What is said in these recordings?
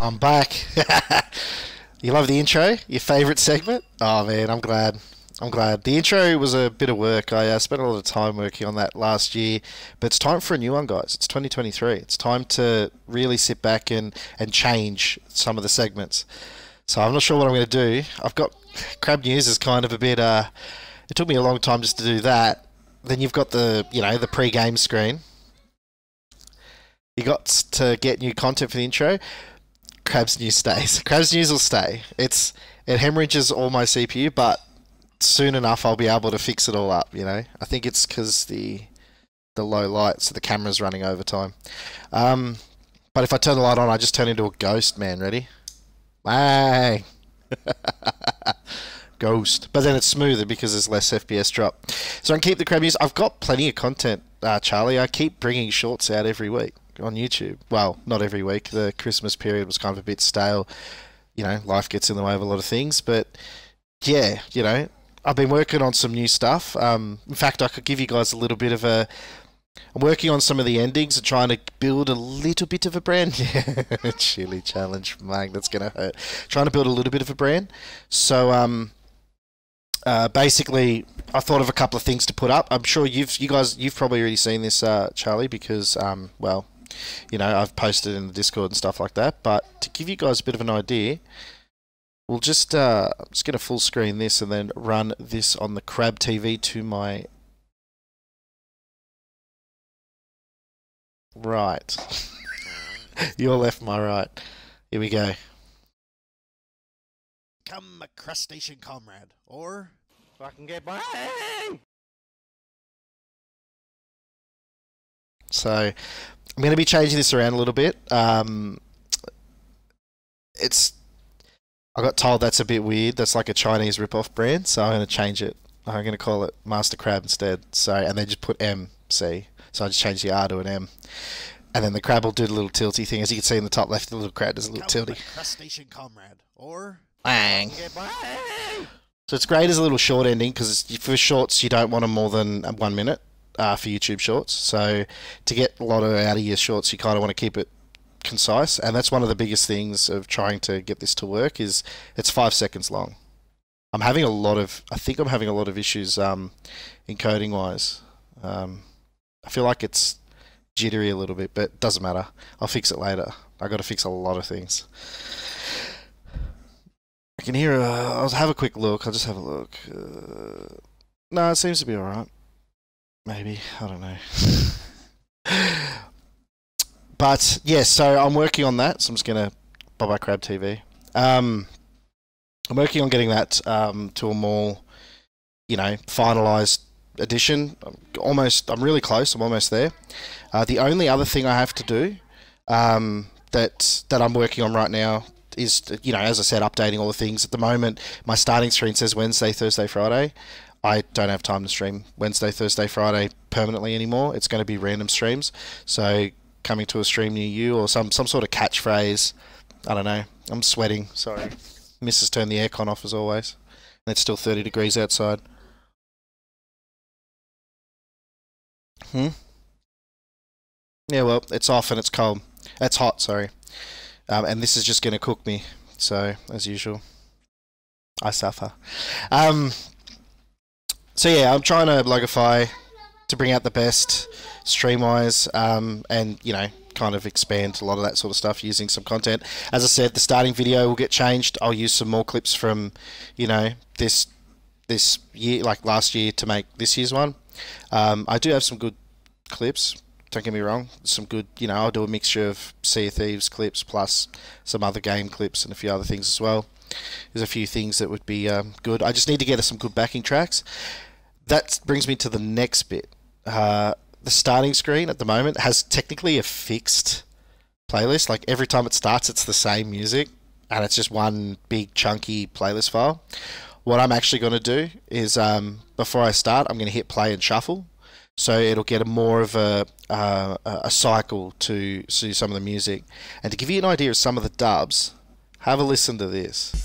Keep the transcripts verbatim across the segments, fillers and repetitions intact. I'm back. You love the intro? Your favourite segment? Oh man, I'm glad. I'm glad. The intro was a bit of work. I uh, spent a lot of time working on that last year, but it's time for a new one, guys. It's twenty twenty-three. It's time to really sit back and, and change some of the segments. So I'm not sure what I'm going to do. I've got Crab News is kind of a bit, uh, it took me a long time just to do that. Then you've got the, you know, the pre-game screen. You got to get new content for the intro. Crab's News stays. Crab's News will stay. It's, it hemorrhages all my C P U, but soon enough I'll be able to fix it all up, you know. I think it's because the the low light, so the camera's running over time. Um, but if I turn the light on, I just turn into a ghost, man. Ready? Bang! Ghost. But then it's smoother because there's less F P S drop. So I can keep the Crab News. I've got plenty of content, uh, Charlie. I keep bringing shorts out every week on YouTube. Well, not every week. The Christmas period was kind of a bit stale. You know, life gets in the way of a lot of things. But yeah, you know, I've been working on some new stuff. Um, in fact, I could give you guys a little bit of a... I'm working on some of the endings and trying to build a little bit of a brand. Yeah, chili challenge, man, that's going to hurt. Trying to build a little bit of a brand. So, um, uh, basically, I thought of a couple of things to put up. I'm sure you've, you guys, you've probably already seen this, uh, Charlie, because, um, well, you know, I've posted in the Discord and stuff like that. But to give you guys a bit of an idea... We'll just, uh, I'm just going to full screen this and then run this on the Crab T V to my... right. Your left, my right. Here we go. Come a crustacean comrade, or... fucking get by. So, I'm going to be changing this around a little bit. Um, it's... I got told that's a bit weird. That's like a Chinese rip-off brand, so I'm going to change it. I'm going to call it Master Crab instead. So, and then just put M C. So I just changed the R to an M. And then the crab will do the little tilty thing. As you can see in the top left, the little crab does a little tilty. Crustacean comrade, or Bwang. So it's great as a little short ending, because for shorts, you don't want them more than one minute uh, for YouTube shorts. So to get a lot of out of your shorts, you kind of want to keep it concise, and that's one of the biggest things of trying to get this to work is it's five seconds long. I'm having a lot of, I think I'm having a lot of issues um, encoding wise. Um, I feel like it's jittery a little bit, but doesn't matter. I'll fix it later. I got to fix a lot of things. I can hear, uh, I'll have a quick look. I'll just have a look. Uh, no, it seems to be alright. Maybe, I don't know. But, yeah, so I'm working on that. So I'm just going to... Bye-bye, Crab T V. Um, I'm working on getting that um, to a more, you know, finalised edition. I'm almost... I'm really close. I'm almost there. Uh, the only other thing I have to do um, that, that I'm working on right now is, you know, as I said, updating all the things. At the moment, my starting screen says Wednesday, Thursday, Friday. I don't have time to stream Wednesday, Thursday, Friday permanently anymore. It's going to be random streams. So... coming to a stream near you, or some some sort of catchphrase. I don't know. I'm sweating. Sorry, Missus turned the aircon off as always. And it's still thirty degrees outside. Hmm. Yeah, well, it's off and it's cold. It's hot. Sorry. Um, and this is just gonna cook me. So as usual, I suffer. Um. So yeah, I'm trying to blogify to bring out the best stream-wise, um, and, you know, kind of expand a lot of that sort of stuff using some content. As I said, the starting video will get changed. I'll use some more clips from, you know, this this year, like last year, to make this year's one. Um, I do have some good clips, don't get me wrong. Some good, you know, I'll do a mixture of Sea of Thieves clips plus some other game clips and a few other things as well. There's a few things that would be um, good. I just need to get some good backing tracks. That brings me to the next bit. Uh, the starting screen at the moment has technically a fixed playlist. Like every time it starts, it's the same music and it's just one big chunky playlist file. What I'm actually going to do is um, before I start, I'm going to hit play and shuffle. So it'll get a more of a, uh, a cycle to see some of the music. And to give you an idea of some of the dubs, have a listen to this.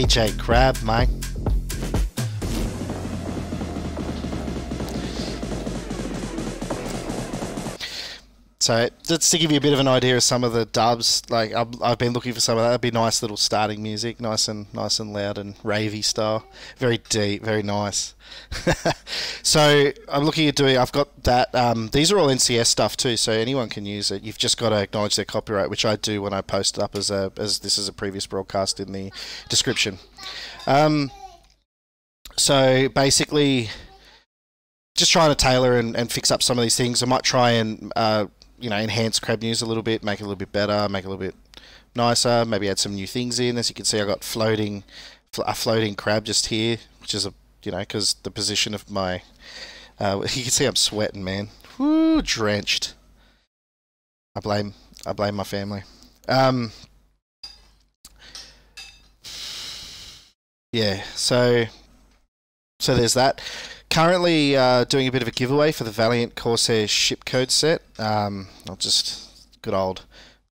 C J Crab, mate. So just to give you a bit of an idea of some of the dubs, like I've, I've been looking for some of that. That'd be nice little starting music, nice and nice and loud and ravey style, very deep, very nice. So I'm looking at doing. I've got that. Um, these are all N C S stuff too, so anyone can use it. You've just got to acknowledge their copyright, which I do when I post it up as a as this is a previous broadcast in the description. Um, so basically, just trying to tailor and, and fix up some of these things. I might try and uh, you know, enhance Crab News a little bit, make it a little bit better, make it a little bit nicer, maybe add some new things in. As you can see, I got floating, fl a floating crab just here, which is a, you know, because the position of my, uh, you can see I'm sweating, man. Woo, drenched. I blame, I blame my family. Um, yeah, so, so there's that. Currently uh, doing a bit of a giveaway for the Valiant Corsair ship code set. Um, I'll just good old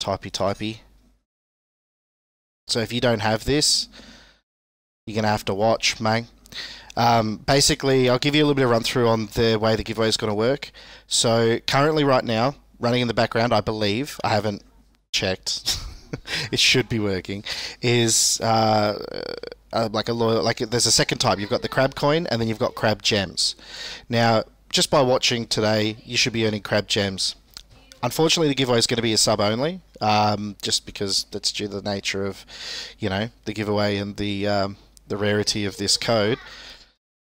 typey typey. So if you don't have this, you're gonna have to watch, mate. Um, basically, I'll give you a little bit of run through on the way the giveaway is gonna work. So currently, right now, running in the background, I believe, I haven't checked. It should be working. Is uh, uh, like a loyal, like there's a second type. You've got the crab coin, and then you've got crab gems. Now, just by watching today, you should be earning crab gems. Unfortunately, the giveaway is going to be a sub only, um, just because that's due to the nature of, you know, the giveaway and the um, the rarity of this code.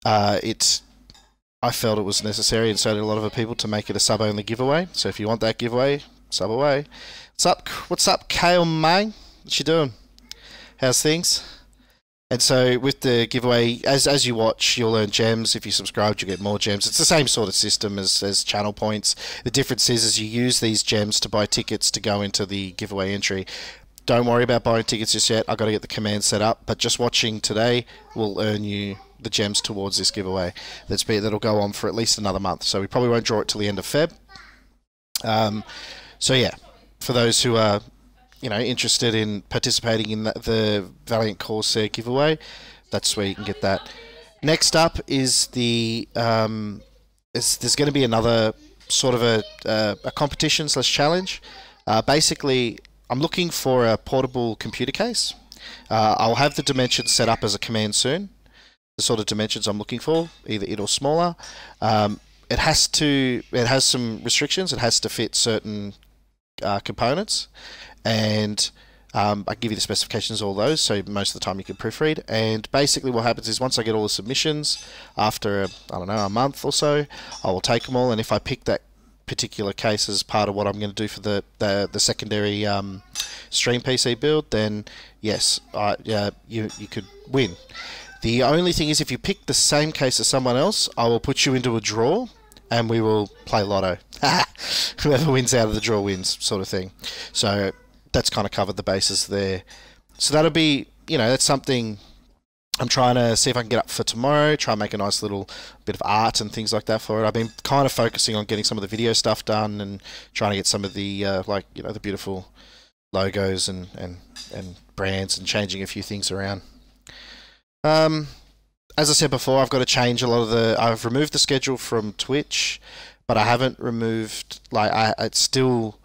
Uh, it's I felt it was necessary, and so did a lot of other people, to make it a sub only giveaway. So if you want that giveaway, sub away. What's up? What's up, Kale May? What you doing? How's things? And so with the giveaway, as as you watch, you'll earn gems. If you subscribe, you get more gems. It's the same sort of system as, as channel points. The difference is, is you use these gems to buy tickets to go into the giveaway entry. Don't worry about buying tickets just yet. I've got to get the command set up. But just watching today will earn you the gems towards this giveaway. That's be, that'll go on for at least another month. So we probably won't draw it till the end of Feb. Um, so yeah, for those who are, you know, interested in participating in the, the Valiant Corsair giveaway, that's where you can get that. Next up is the um, is, there's going to be another sort of a, uh, a competition slash challenge. Uh, basically, I'm looking for a portable computer case. Uh, I'll have the dimensions set up as a command soon. The sort of dimensions I'm looking for, either it or smaller. Um, It has to. It has some restrictions. It has to fit certain uh, components, and um, I can give you the specifications of all those. So most of the time you can proofread. And basically, what happens is once I get all the submissions, after I don't know a month or so, I will take them all. And if I pick that particular case as part of what I'm going to do for the the, the secondary um, stream P C build, then yes, I, yeah, you you could win. The only thing is, if you pick the same case as someone else, I will put you into a draw. And we will play lotto. Whoever wins out of the draw wins, sort of thing. So that's kind of covered the bases there. So that'll be, you know, that's something I'm trying to see if I can get up for tomorrow. Try and make a nice little bit of art and things like that for it. I've been kind of focusing on getting some of the video stuff done and trying to get some of the, uh, like, you know, the beautiful logos and, and, and brands and changing a few things around. Um... As I said before, I've got to change a lot of the. I've removed the schedule from Twitch, but I haven't removed. Like, I, it's still.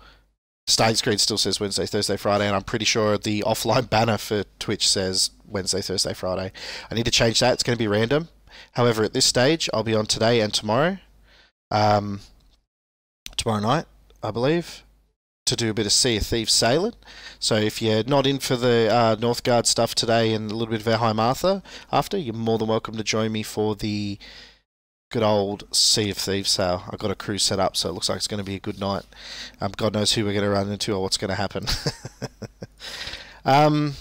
Starting screen still says Wednesday, Thursday, Friday, and I'm pretty sure the offline banner for Twitch says Wednesday, Thursday, Friday. I need to change that. It's going to be random. However, at this stage, I'll be on today and tomorrow. Um, tomorrow night, I believe, to do a bit of Sea of Thieves sailing. So if you're not in for the uh, Northgard stuff today and a little bit of Valheim Arthur after, you're more than welcome to join me for the good old Sea of Thieves sail. I've got a crew set up, so it looks like it's going to be a good night. Um, God knows who we're going to run into or what's going to happen. um,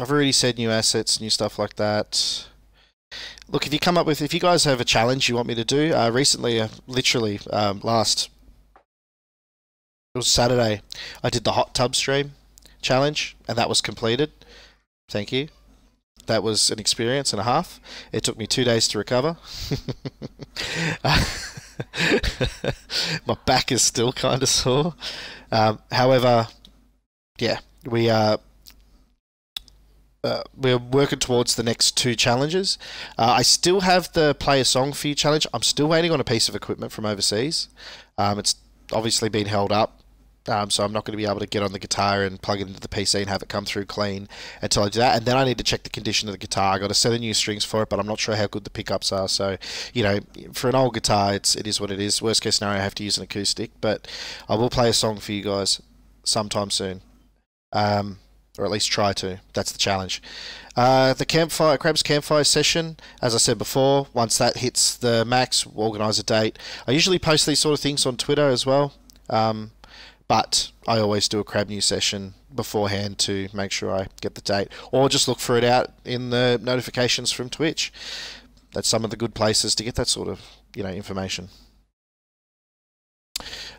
I've already said new assets, new stuff like that. Look, if you come up with, if you guys have a challenge you want me to do, uh, recently, uh, literally um, last... It was Saturday. I did the hot tub stream challenge, and that was completed. Thank you. That was an experience and a half. It took me two days to recover. My back is still kind of sore. Um, however, yeah, we uh, Uh, we're working towards the next two challenges. Uh, I still have the play a song for you challenge. I'm still waiting on a piece of equipment from overseas. Um, it's obviously been held up, um, so I'm not going to be able to get on the guitar and plug it into the P C and have it come through clean until I do that. And then I need to check the condition of the guitar. I got a set of new strings for it, but I'm not sure how good the pickups are. So, you know, for an old guitar, it's it is what it is. Worst case scenario, I have to use an acoustic. But I will play a song for you guys sometime soon. Um, or at least try to. That's the challenge. Uh, the campfire, Crabs Campfire session, as I said before, once that hits the max, we'll organise a date. I usually post these sort of things on Twitter as well, um, but I always do a Crab News session beforehand to make sure I get the date, or just look for it out in the notifications from Twitch. That's some of the good places to get that sort of, you know, information.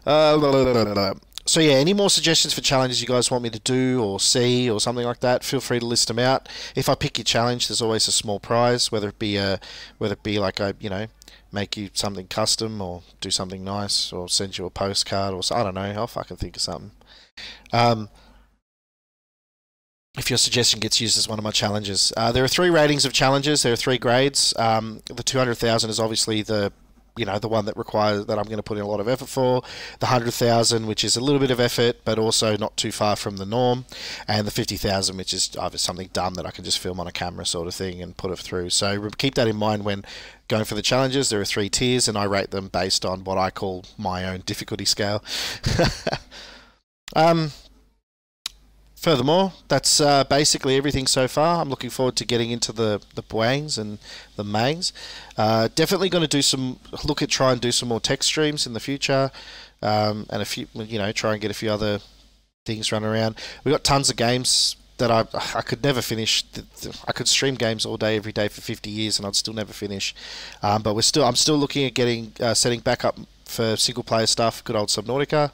Uh, la, la, la, la, la. So yeah, any more suggestions for challenges you guys want me to do or see or something like that, feel free to list them out. If I pick your challenge, there's always a small prize, whether it be a, whether it be like I, you know, make you something custom or do something nice or send you a postcard or so, I don't know, I'll fucking think of something. Um, if your suggestion gets used as one of my challenges. Uh, there are three ratings of challenges, there are three grades. Um, the two hundred thousand is obviously the you know, the one that requires that I'm going to put in a lot of effort for, the one hundred thousand, which is a little bit of effort, but also not too far from the norm, and the fifty thousand, which is either something dumb that I can just film on a camera sort of thing and put it through. So keep that in mind when going for the challenges. There are three tiers, and I rate them based on what I call my own difficulty scale. um, Furthermore, that's uh, basically everything so far. I'm looking forward to getting into the, the Bwangs and the Mangs. Uh, definitely going to do some, look at, try and do some more tech streams in the future. Um, and a few, you know, try and get a few other things running around. We've got tons of games that I, I could never finish. I could stream games all day, every day for fifty years and I'd still never finish. Um, but we're still, I'm still looking at getting, uh, setting back up for single player stuff, good old Subnautica.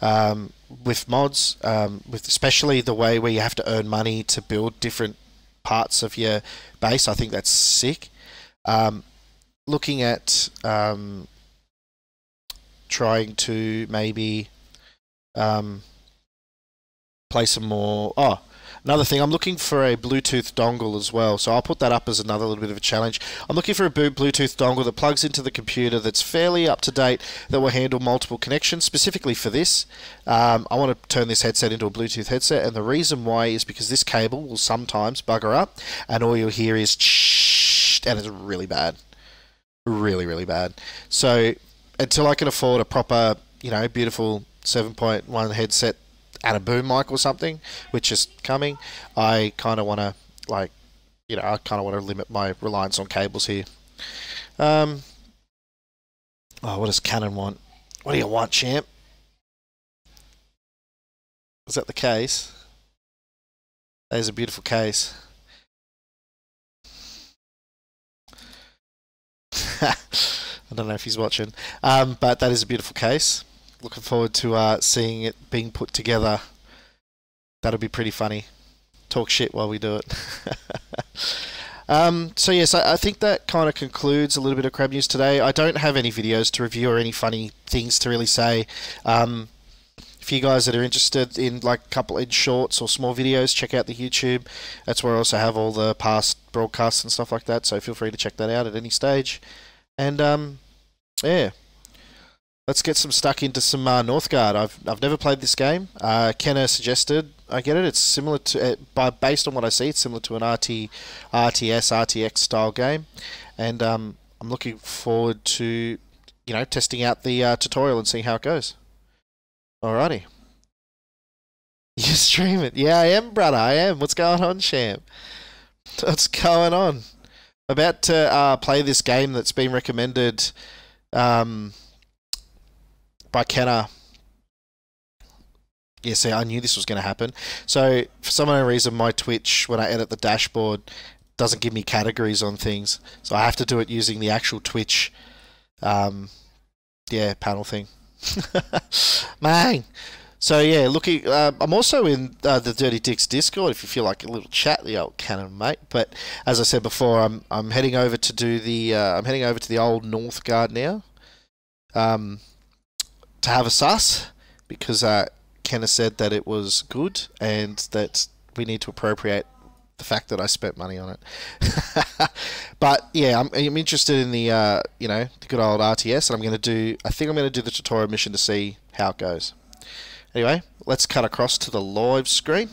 Um, with mods, um, with especially the way where you have to earn money to build different parts of your base. I think that's sick. Um, looking at um, trying to maybe um, play some more... Oh, another thing, I'm looking for a Bluetooth dongle as well, so I'll put that up as another little bit of a challenge. I'm looking for a Bluetooth dongle that plugs into the computer that's fairly up to date, that will handle multiple connections, specifically for this. Um, I want to turn this headset into a Bluetooth headset, and the reason why is because this cable will sometimes bugger up, and all you'll hear is shh, and it's really bad. Really, really bad. So, until I can afford a proper, you know, beautiful seven point one headset and a boom mic or something, which is coming, I kind of want to, like, you know, I kind of want to limit my reliance on cables here. Um, oh, what does Canon want? What do you want, champ? Is that the case? That is a beautiful case. I don't know if he's watching, um, but that is a beautiful case. Looking forward to uh, seeing it being put together. That'll be pretty funny. Talk shit while we do it. um, so yes, I, I think that kind of concludes a little bit of Crab News today. I don't have any videos to review or any funny things to really say. Um, if you guys that are interested in like a couple in shorts or small videos, check out the YouTube. That's where I also have all the past broadcasts and stuff like that. So feel free to check that out at any stage. And um, yeah. Let's get some stuck into some uh, Northgard. I've I've never played this game. Uh, Kenner suggested I get it. It's similar to uh, by based on what I see. It's similar to an R T, R T S, R T X style game, and um, I'm looking forward to you know testing out the uh, tutorial and seeing how it goes. Alrighty. You stream it? Yeah, I am, brother. I am. What's going on, champ? What's going on? I'm about to uh, play this game that's been recommended. Um, by Kenner. Yeah, see, I knew this was going to happen. So, for some odd reason, my Twitch, when I edit the dashboard, doesn't give me categories on things. So, I have to do it using the actual Twitch, um, yeah, panel thing. Man! So, yeah, looking, uh, I'm also in uh, the Dirty Dicks Discord, if you feel like a little chat, the old Cannon, mate. But, as I said before, I'm, I'm heading over to do the, uh, I'm heading over to the old Northgard now. Um... to have a sus, because uh, Kenna said that it was good and that we need to appropriate the fact that I spent money on it. But yeah, I'm, I'm interested in the uh, you know, the good old R T S, and I'm going to do. I think I'm going to do the tutorial mission to see how it goes. Anyway, let's cut across to the live screen.